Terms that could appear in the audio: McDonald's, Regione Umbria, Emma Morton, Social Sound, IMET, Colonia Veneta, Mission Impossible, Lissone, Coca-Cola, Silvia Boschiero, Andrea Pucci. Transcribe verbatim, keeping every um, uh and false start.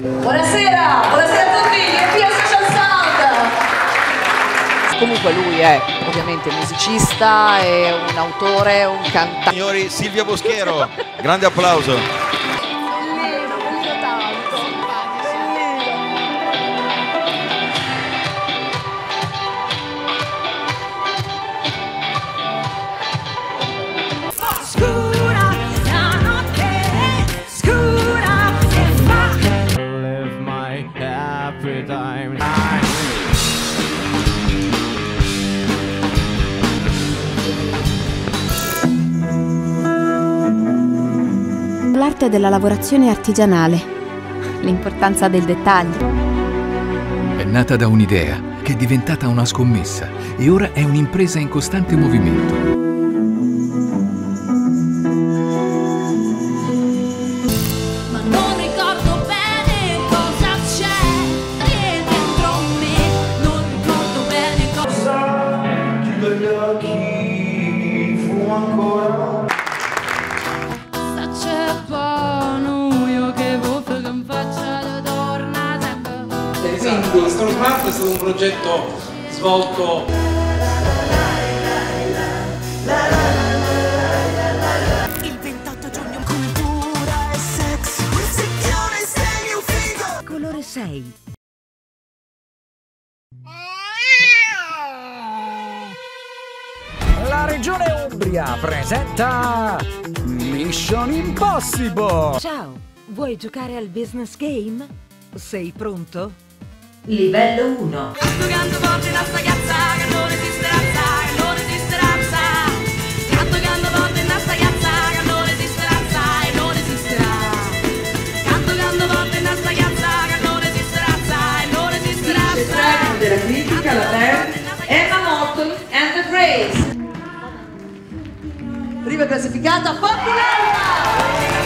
Buonasera, buonasera a tutti, Bienvenue a Social Sound. Comunque lui è ovviamente musicista, è un autore, un cantante. Signori, Silvia Boschiero, grande applauso. L'arte della lavorazione artigianale, l'importanza del dettaglio. È nata da un'idea che è diventata una scommessa e ora è un'impresa in costante movimento. Quindi Social Sound è stato un progetto svolto il ventotto giugno. Cultura e sex, insicure sei mio figo. Colore sei. La Regione Umbria presenta Mission Impossible. Ciao, vuoi giocare al business game? Sei pronto? Livello uno. Della critica la Emma Morton and the Grace. Prima classificata popolare.